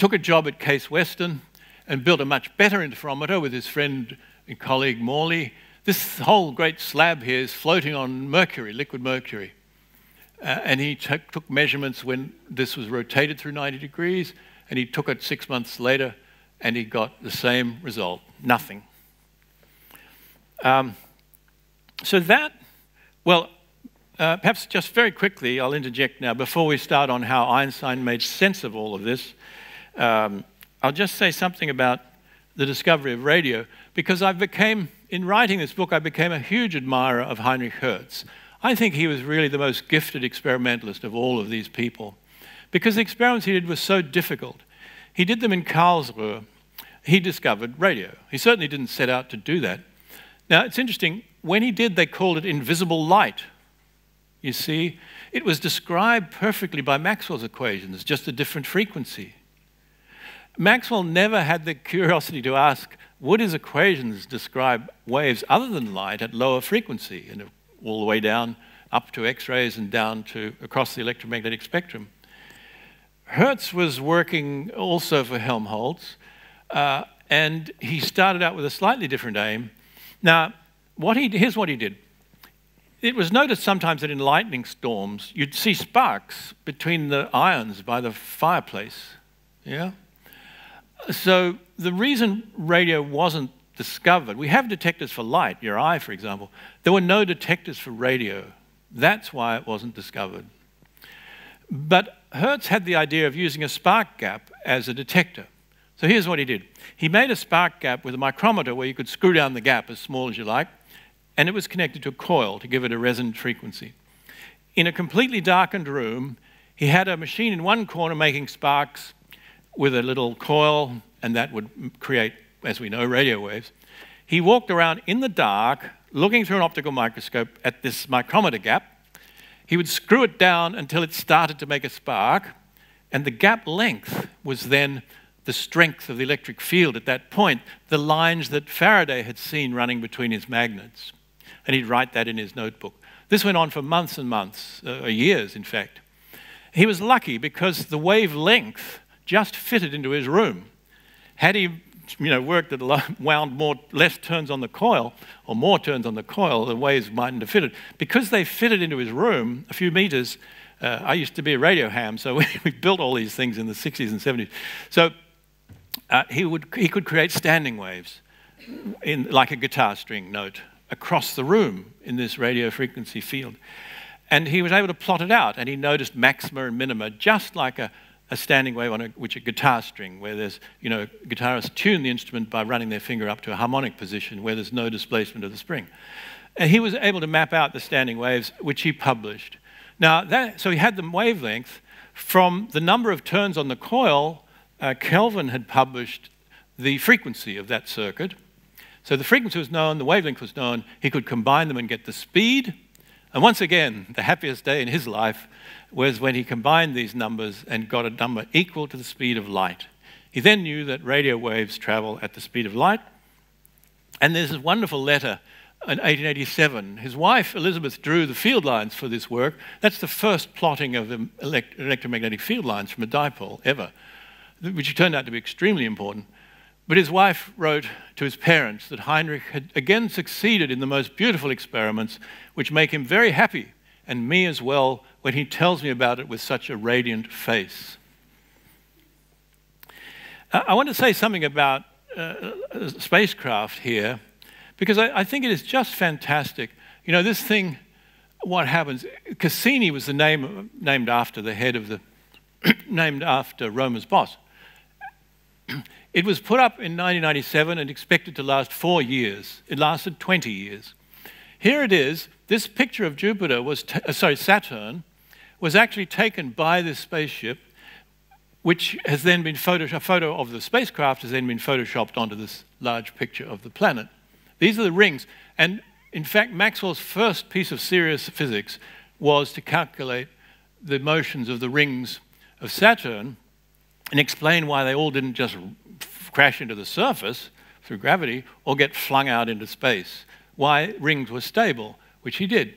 took a job at Case Western and built a much better interferometer with his friend and colleague Morley. This whole great slab here is floating on mercury, liquid mercury. Uh, and he took measurements when this was rotated through ninety degrees, and he took it six months later, and he got the same result. Nothing. Um, so that, well, uh, perhaps just very quickly, I'll interject now, before we start on how Einstein made sense of all of this, um, I'll just say something about the discovery of radio, because I became, in writing this book, I became a huge admirer of Heinrich Hertz. I think he was really the most gifted experimentalist of all of these people, because the experiments he did were so difficult. He did them in Karlsruhe. He discovered radio. He certainly didn't set out to do that. Now, it's interesting. When he did, they called it invisible light. You see, it was described perfectly by Maxwell's equations, just a different frequency. Maxwell never had the curiosity to ask, would his equations describe waves other than light at lower frequency, and all the way down, up to X-rays and down to across the electromagnetic spectrum? Hertz was working also for Helmholtz, Uh, and he started out with a slightly different aim. Now, what he, here's what he did. It was noticed sometimes that in lightning storms, you'd see sparks between the irons by the fireplace. Yeah? So the reason radio wasn't discovered, we have detectors for light, your eye, for example. There were no detectors for radio. That's why it wasn't discovered. But Hertz had the idea of using a spark gap as a detector. So here's what he did. He made a spark gap with a micrometer where you could screw down the gap as small as you like, and it was connected to a coil to give it a resonant frequency. In a completely darkened room, he had a machine in one corner making sparks with a little coil, and that would create, as we know, radio waves. He walked around in the dark, looking through an optical microscope at this micrometer gap. He would screw it down until it started to make a spark, and the gap length was then the strength of the electric field at that point, the lines that Faraday had seen running between his magnets. And he'd write that in his notebook. This went on for months and months, uh, years in fact. He was lucky because the wavelength just fitted into his room. Had he you know, worked at wound more, less turns on the coil, or more turns on the coil, the waves mightn't have fitted. Because they fitted into his room a few meters, uh, I used to be a radio ham, so we, we built all these things in the sixties and seventies. So uh, he, would, he could create standing waves, in, like a guitar string note, across the room in this radio frequency field. And he was able to plot it out, and he noticed maxima and minima, just like a a standing wave on a, which a guitar string, where there's, you know, guitarists tune the instrument by running their finger up to a harmonic position where there's no displacement of the spring. And he was able to map out the standing waves, which he published. Now, that, so he had the wavelength from the number of turns on the coil. uh, Kelvin had published the frequency of that circuit. So the frequency was known, the wavelength was known, he could combine them and get the speed. And once again, the happiest day in his life was when he combined these numbers and got a number equal to the speed of light. He then knew that radio waves travel at the speed of light. And there's this wonderful letter in eighteen eighty-seven. His wife, Elizabeth, drew the field lines for this work. That's the first plotting of the elect electromagnetic field lines from a dipole ever, which turned out to be extremely important. But his wife wrote to his parents that Heinrich had again succeeded in the most beautiful experiments, which make him very happy, and me as well, when he tells me about it with such a radiant face. Uh, I want to say something about uh, spacecraft here, because I, I think it is just fantastic. You know, this thing, what happens, Cassini was the name named after the head of the, named after Rømer's boss. It was put up in nineteen ninety-seven and expected to last four years. It lasted twenty years. Here it is. This picture of Jupiter was, t uh, sorry, Saturn, was actually taken by this spaceship, which has then been photoshopped. A photo of the spacecraft has then been photoshopped onto this large picture of the planet. These are the rings. And in fact, Maxwell's first piece of serious physics was to calculate the motions of the rings of Saturn and explain why they all didn't just crash into the surface through gravity or get flung out into space, why rings were stable, which he did,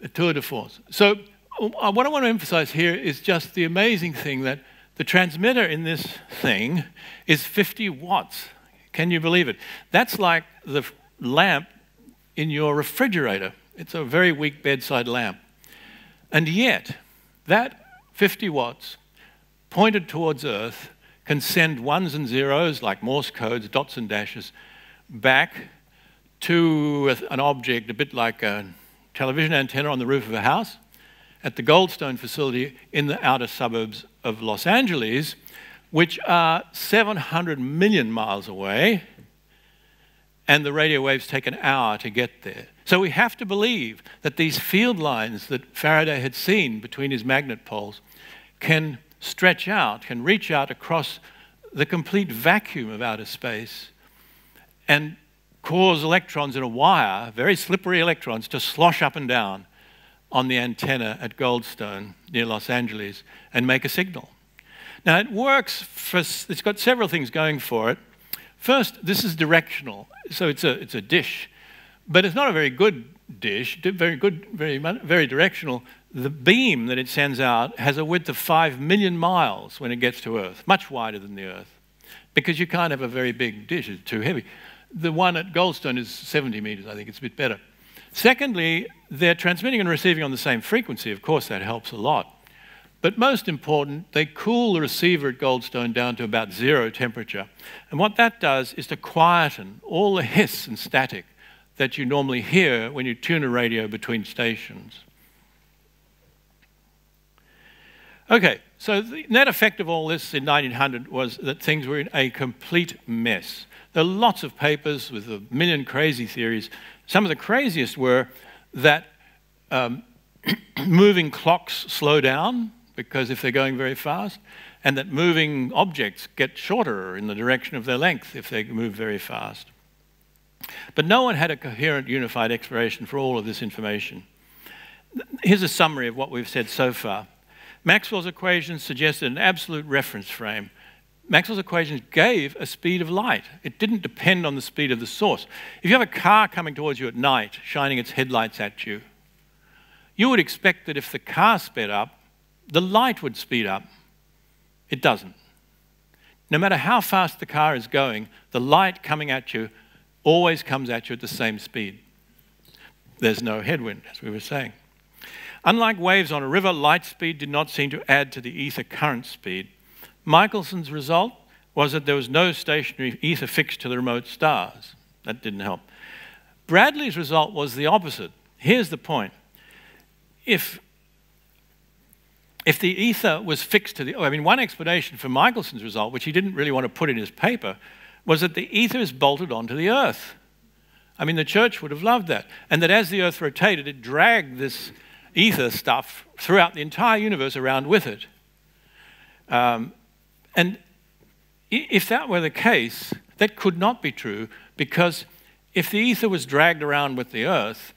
the tour de force. So what I want to emphasize here is just the amazing thing that the transmitter in this thing is fifty watts. Can you believe it? That's like the lamp in your refrigerator. It's a very weak bedside lamp. And yet, that fifty watts pointed towards Earth can send ones and zeros, like Morse codes, dots and dashes, back to an object a bit like a television antenna on the roof of a house at the Goldstone facility in the outer suburbs of Los Angeles, which are seven hundred million miles away, and the radio waves take an hour to get there. So we have to believe that these field lines that Faraday had seen between his magnet poles can stretch out, can reach out across the complete vacuum of outer space and cause electrons in a wire, very slippery electrons, to slosh up and down on the antenna at Goldstone near Los Angeles and make a signal. Now it works for, it's got several things going for it. First, this is directional, so it's a, it's a dish, but it's not a very good dish, very good, very, very directional. The beam that it sends out has a width of five million miles when it gets to Earth, much wider than the Earth, because you can't have a very big dish, it's too heavy. The one at Goldstone is seventy meters, I think it's a bit better. Secondly, they're transmitting and receiving on the same frequency. Of course, that helps a lot. But most important, they cool the receiver at Goldstone down to about zero temperature. And what that does is to quieten all the hiss and static that you normally hear when you tune a radio between stations. Okay, so the net effect of all this in nineteen hundred was that things were in a complete mess. There are lots of papers with a million crazy theories. Some of the craziest were that um, moving clocks slow down because if they're going very fast, and that moving objects get shorter in the direction of their length if they move very fast. But no one had a coherent, unified explanation for all of this information. Here's a summary of what we've said so far. Maxwell's equations suggested an absolute reference frame. Maxwell's equations gave a speed of light. It didn't depend on the speed of the source. If you have a car coming towards you at night, shining its headlights at you, you would expect that if the car sped up, the light would speed up. It doesn't. No matter how fast the car is going, the light coming at you always comes at you at the same speed. There's no headwind, as we were saying. Unlike waves on a river, light speed did not seem to add to the ether current speed. Michelson's result was that there was no stationary ether fixed to the remote stars. That didn't help. Bradley's result was the opposite. Here's the point. If, if the ether was fixed to the... I mean, one explanation for Michelson's result, which he didn't really want to put in his paper, was that the ether is bolted onto the Earth. I mean, the church would have loved that. And that as the Earth rotated, it dragged this ether stuff throughout the entire universe around with it. Um, and if that were the case, that could not be true, because if the ether was dragged around with the Earth,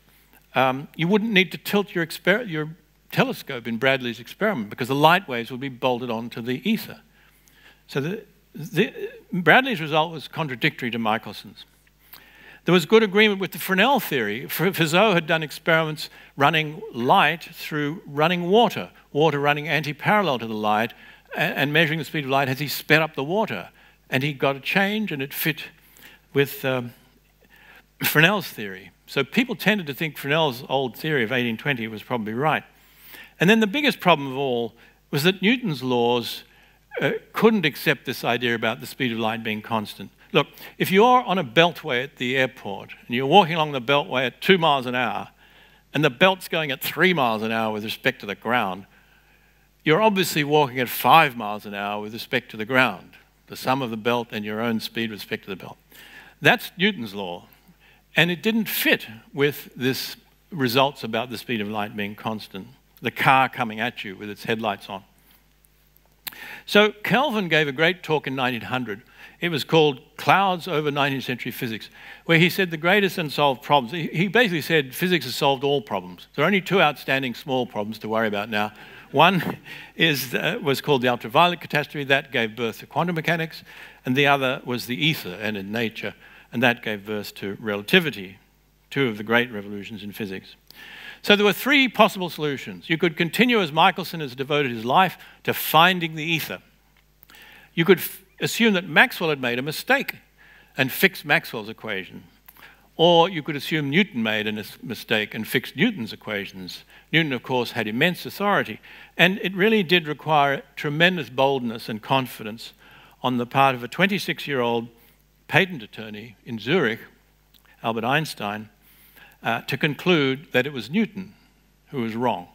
um, you wouldn't need to tilt your, your telescope in Bradley's experiment, because the light waves would be bolted onto the ether. So the, the, Bradley's result was contradictory to Michelson's. There was good agreement with the Fresnel theory. Fizeau had done experiments running light through running water, water running anti-parallel to the light, and measuring the speed of light as he sped up the water. And he got a change, and it fit with um, Fresnel's theory. So people tended to think Fresnel's old theory of eighteen twenty was probably right. And then the biggest problem of all was that Newton's laws uh, couldn't accept this idea about the speed of light being constant. Look, if you're on a beltway at the airport, and you're walking along the beltway at two miles an hour, and the belt's going at three miles an hour with respect to the ground, you're obviously walking at five miles an hour with respect to the ground, the sum of the belt and your own speed with respect to the belt. That's Newton's law, and it didn't fit with this results about the speed of light being constant, the car coming at you with its headlights on. So Kelvin gave a great talk in nineteen hundred. It was called Clouds Over nineteenth century Physics, where he said the greatest unsolved problems... He basically said physics has solved all problems. There are only two outstanding small problems to worry about now. One is, uh, was called the ultraviolet catastrophe. That gave birth to quantum mechanics. And the other was the ether and in nature. And that gave birth to relativity, two of the great revolutions in physics. So there were three possible solutions. You could continue as Michelson has devoted his life to finding the ether. You could assume that Maxwell had made a mistake and fixed Maxwell's equation. Or you could assume Newton made a mistake and fixed Newton's equations. Newton, of course, had immense authority. And it really did require tremendous boldness and confidence on the part of a twenty-six-year-old patent attorney in Zurich, Albert Einstein, Uh, to conclude that it was Newton who was wrong.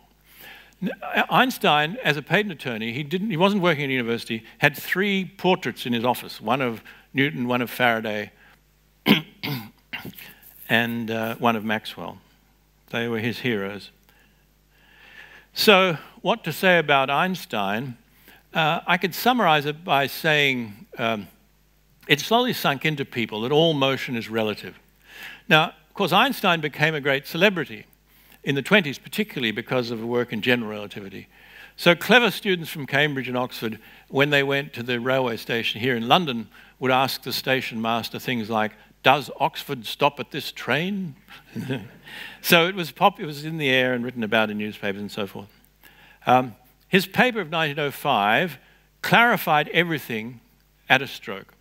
Einstein, as a patent attorney, he, didn't, he wasn't working at university, had three portraits in his office, one of Newton, one of Faraday, and uh, one of Maxwell. They were his heroes. So what to say about Einstein? Uh, I could summarize it by saying um, it slowly sunk into people that all motion is relative. Now, of course, Einstein became a great celebrity in the twenties, particularly because of a work in general relativity. So clever students from Cambridge and Oxford, when they went to the railway station here in London, would ask the station master things like, "Does Oxford stop at this train?" So it was, pop it was in the air and written about in newspapers and so forth. Um, his paper of nineteen oh five clarified everything at a stroke.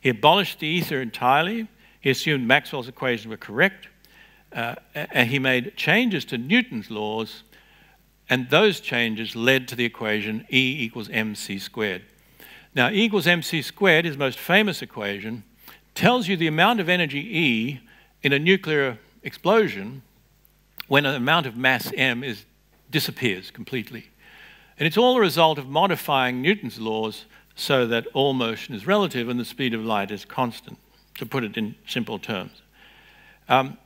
He abolished the ether entirely. He assumed Maxwell's equations were correct, uh, and he made changes to Newton's laws, and those changes led to the equation E equals mc squared. Now, E equals mc squared, his most famous equation, tells you the amount of energy E in a nuclear explosion when an amount of mass M is, disappears completely. And it's all a result of modifying Newton's laws so that all motion is relative and the speed of light is constant, to put it in simple terms. Um,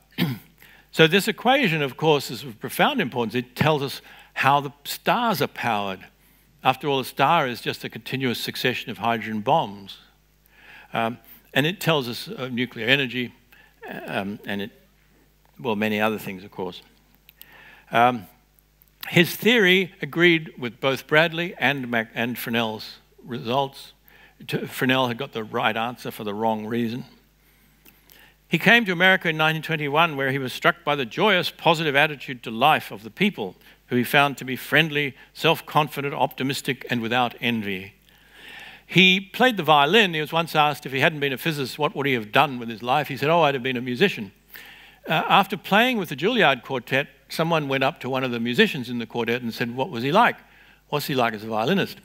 so this equation, of course, is of profound importance. It tells us how the stars are powered. After all, a star is just a continuous succession of hydrogen bombs. Um, and it tells us uh, nuclear energy um, and it, well, many other things, of course. Um, his theory agreed with both Bradley and, Mac and Fresnel's results. Fresnel had got the right answer for the wrong reason. He came to America in nineteen twenty-one, where he was struck by the joyous, positive attitude to life of the people, who he found to be friendly, self-confident, optimistic, and without envy. He played the violin. He was once asked if he hadn't been a physicist, what would he have done with his life? He said, oh, I'd have been a musician. Uh, after playing with the Juilliard Quartet, someone went up to one of the musicians in the quartet and said, what was he like? What's he like as a violinist?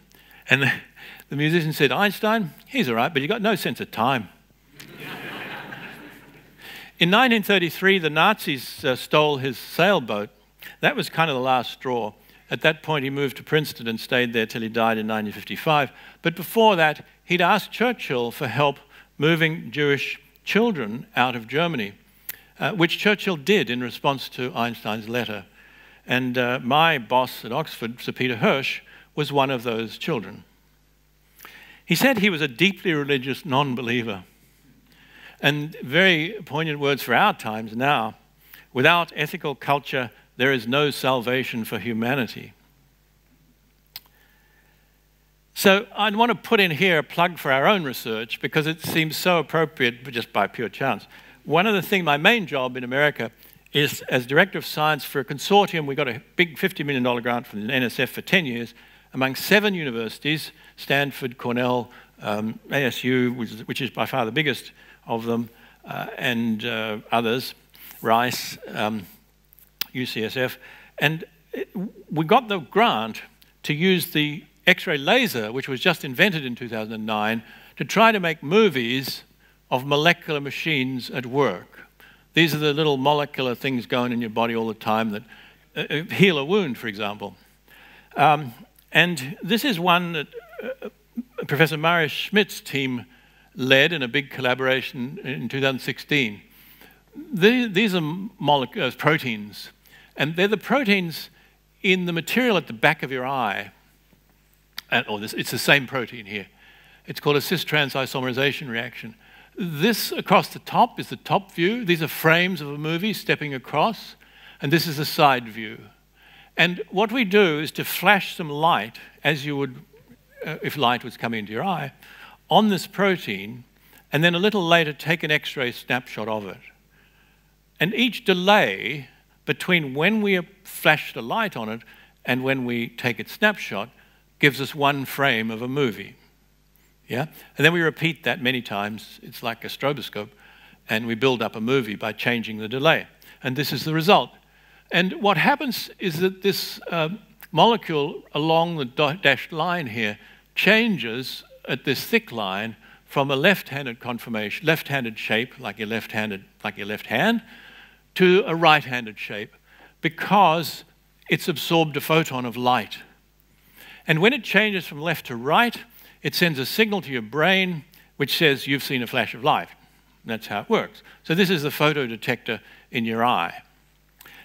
And the, the musician said, Einstein, he's all right, but you've got no sense of time. In nineteen thirty-three, the Nazis uh, stole his sailboat. That was kind of the last straw. At that point, he moved to Princeton and stayed there till he died in nineteen fifty-five. But before that, he'd asked Churchill for help moving Jewish children out of Germany, uh, which Churchill did in response to Einstein's letter. And uh, my boss at Oxford, Sir Peter Hirsch, was one of those children. He said he was a deeply religious non-believer. And very poignant words for our times now. Without ethical culture, there is no salvation for humanity. So I'd want to put in here a plug for our own research, because it seems so appropriate, but just by pure chance. One of the things, my main job in America is as Director of Science for a consortium. We got a big fifty million dollar grant from the N S F for ten years, among seven universities, Stanford, Cornell, um, A S U, which, which is by far the biggest of them, uh, and uh, others, Rice, um, U C S F. And it, we got the grant to use the X-ray laser, which was just invented in two thousand nine, to try to make movies of molecular machines at work. These are the little molecular things going in your body all the time that uh, heal a wound, for example. Um, and this is one that uh, Professor Marius Schmidt's team led in a big collaboration in two thousand sixteen. The, these are molecules, proteins, and they're the proteins in the material at the back of your eye. And, or this, it's the same protein here. It's called a cis trans isomerization reaction. This across the top is the top view. These are frames of a movie stepping across, and this is a side view. And what we do is to flash some light, as you would uh, if light was coming into your eye, on this protein, and then a little later take an X-ray snapshot of it. And each delay between when we flash the light on it and when we take its snapshot gives us one frame of a movie. Yeah? And then we repeat that many times. It's like a stroboscope, and we build up a movie by changing the delay. And this is the result. And what happens is that this uh, molecule along the dashed line here changes at this thick line from a left-handed conformation, left-handed shape, like your left-handed, like your left hand, to a right-handed shape, because it's absorbed a photon of light. And when it changes from left to right, it sends a signal to your brain which says you've seen a flash of light. And that's how it works. So this is the photodetector in your eye.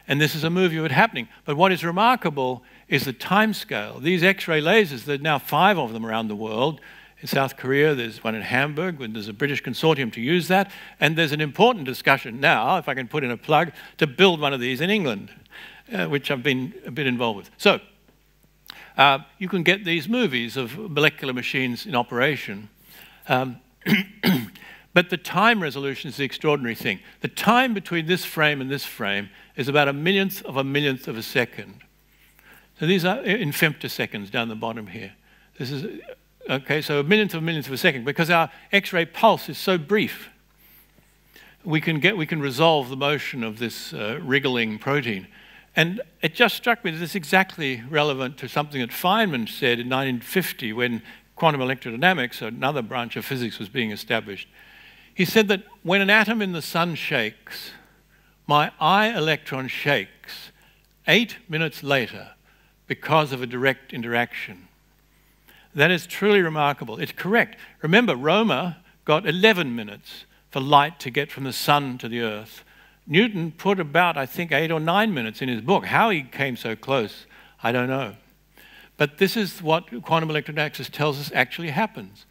And this is a movie of it happening. But what is remarkable is the time scale. These X-ray lasers, there are now five of them around the world. In South Korea, there's one in Hamburg, when there's a British consortium to use that. And there's an important discussion now, if I can put in a plug, to build one of these in England, uh, which I've been a bit involved with. So uh, you can get these movies of molecular machines in operation. Um, but the time resolution is the extraordinary thing. The time between this frame and this frame is about a millionth of a millionth of a second. So these are in femtoseconds down the bottom here. This is... Okay, so a millionth of a millionth of a second, because our X-ray pulse is so brief. We can, get, we can resolve the motion of this uh, wriggling protein. And it just struck me that this is exactly relevant to something that Feynman said in nineteen fifty, when quantum electrodynamics, another branch of physics, was being established. He said that when an atom in the sun shakes, my eye electron shakes eight minutes later because of a direct interaction. That is truly remarkable. It's correct. Remember, Rømer got eleven minutes for light to get from the sun to the earth. Newton put about, I think, eight or nine minutes in his book. How he came so close, I don't know. But this is what quantum electrodynamics tells us actually happens.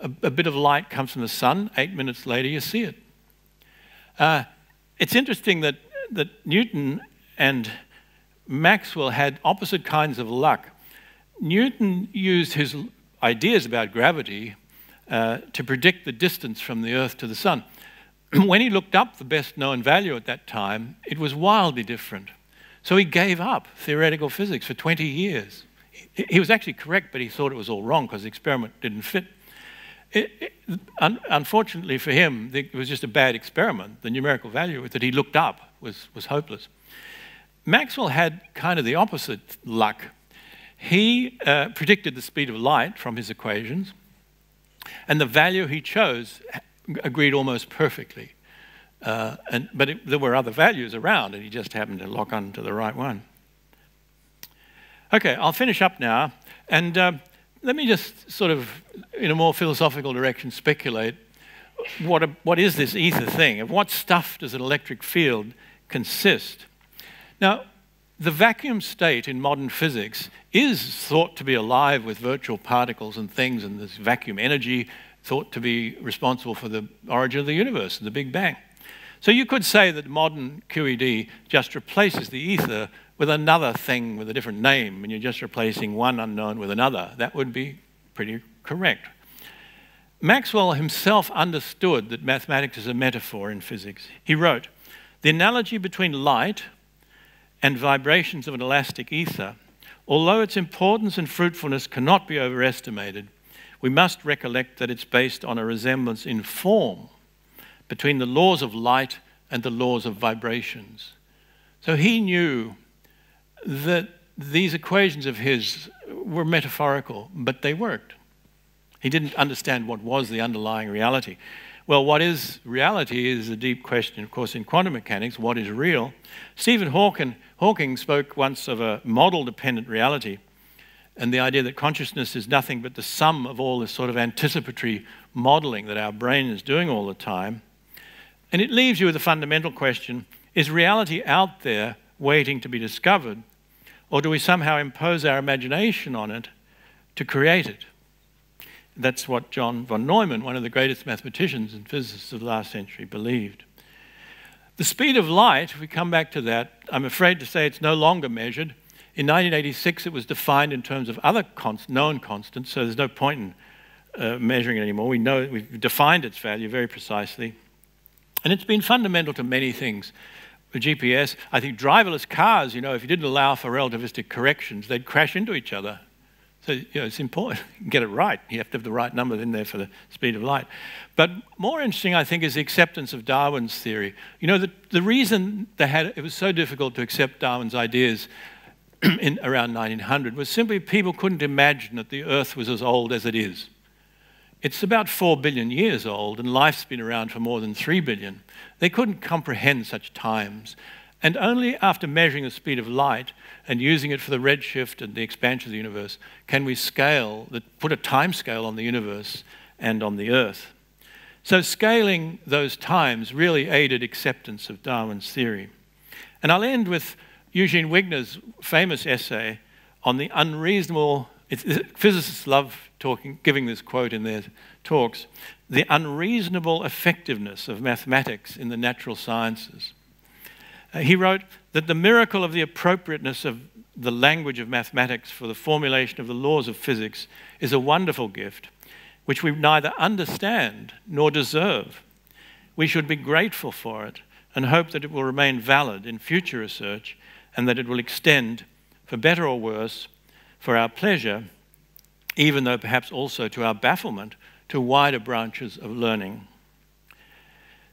A, a bit of light comes from the sun, eight minutes later you see it. Uh, it's interesting that, that Newton and Maxwell had opposite kinds of luck. Newton used his ideas about gravity uh, to predict the distance from the Earth to the Sun. When he looked up the best known value at that time, it was wildly different. So he gave up theoretical physics for twenty years. He, he was actually correct, but he thought it was all wrong because the experiment didn't fit. It, it, un, unfortunately for him, it was just a bad experiment. The numerical value that he looked up was, was hopeless. Maxwell had kind of the opposite luck. He uh, predicted the speed of light from his equations, and the value he chose agreed almost perfectly. Uh, and, but it, there were other values around, and he just happened to lock on to the right one. Okay, I'll finish up now, and uh, let me just sort of, in a more philosophical direction, speculate, what, a, what is this ether thing? Of what stuff does an electric field consist? Now, the vacuum state in modern physics is thought to be alive with virtual particles and things, and this vacuum energy thought to be responsible for the origin of the universe, the Big Bang. So you could say that modern Q E D just replaces the ether with another thing with a different name, and you're just replacing one unknown with another. That would be pretty correct. Maxwell himself understood that mathematics is a metaphor in physics. He wrote, "The analogy between light and vibrations of an elastic ether, although its importance and fruitfulness cannot be overestimated, we must recollect that it's based on a resemblance in form between the laws of light and the laws of vibrations." So he knew that these equations of his were metaphorical, but they worked. He didn't understand what was the underlying reality. Well, what is reality is a deep question, of course, in quantum mechanics. What is real? Stephen Hawking, Hawking spoke once of a model-dependent reality, and the idea that consciousness is nothing but the sum of all this sort of anticipatory modeling that our brain is doing all the time. And it leaves you with a fundamental question: is reality out there waiting to be discovered, or do we somehow impose our imagination on it to create it? That's what John von Neumann, one of the greatest mathematicians and physicists of the last century, believed. The speed of light, if we come back to that, I'm afraid to say it's no longer measured. In nineteen eighty-six, it was defined in terms of other const known constants, so there's no point in uh, measuring it anymore. We know we've defined its value very precisely. And it's been fundamental to many things. The G P S, I think driverless cars, you know, if you didn't allow for relativistic corrections, they'd crash into each other. So, you know, it's important. Get it right. You have to have the right number in there for the speed of light. But more interesting, I think, is the acceptance of Darwin's theory. You know, the, the reason they had, it was so difficult to accept Darwin's ideas in around nineteen hundred was simply people couldn't imagine that the Earth was as old as it is. It's about four billion years old, and life's been around for more than three billion. They couldn't comprehend such times. And only after measuring the speed of light and using it for the redshift and the expansion of the universe can we scale, the, put a time scale on the universe and on the Earth. So scaling those times really aided acceptance of Darwin's theory. And I'll end with Eugene Wigner's famous essay on the unreasonable, it's, it, physicists love talking, giving this quote in their talks, the unreasonable effectiveness of mathematics in the natural sciences. Uh, he wrote that the miracle of the appropriateness of the language of mathematics for the formulation of the laws of physics is a wonderful gift, which we neither understand nor deserve. We should be grateful for it and hope that it will remain valid in future research, and that it will extend, for better or worse, for our pleasure, even though perhaps also to our bafflement, to wider branches of learning.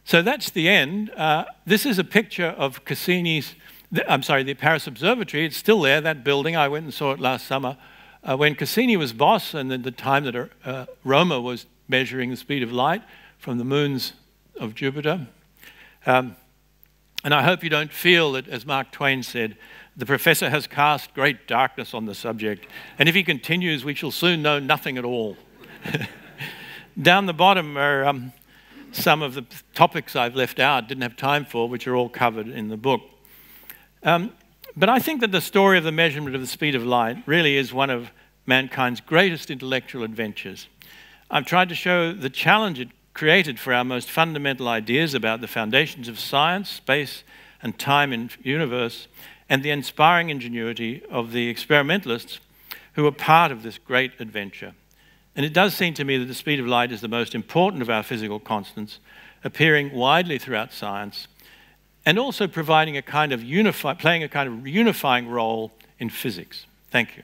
So that's the end. Uh, this is a picture of Cassini's, the, I'm sorry, the Paris Observatory. It's still there, that building. I went and saw it last summer. Uh, when Cassini was boss, and at the time that uh, Rømer was measuring the speed of light from the moons of Jupiter. Um, And I hope you don't feel that, as Mark Twain said, the professor has cast great darkness on the subject, and if he continues, we shall soon know nothing at all. Down the bottom are um, some of the topics I've left out, didn't have time for, which are all covered in the book. Um, but I think that the story of the measurement of the speed of light really is one of mankind's greatest intellectual adventures. I've tried to show the challenge it created for our most fundamental ideas about the foundations of science, space and time in the universe, and the inspiring ingenuity of the experimentalists who were part of this great adventure. And it does seem to me that the speed of light is the most important of our physical constants, appearing widely throughout science, and also providing a kind of unify, playing a kind of unifying role in physics. Thank you.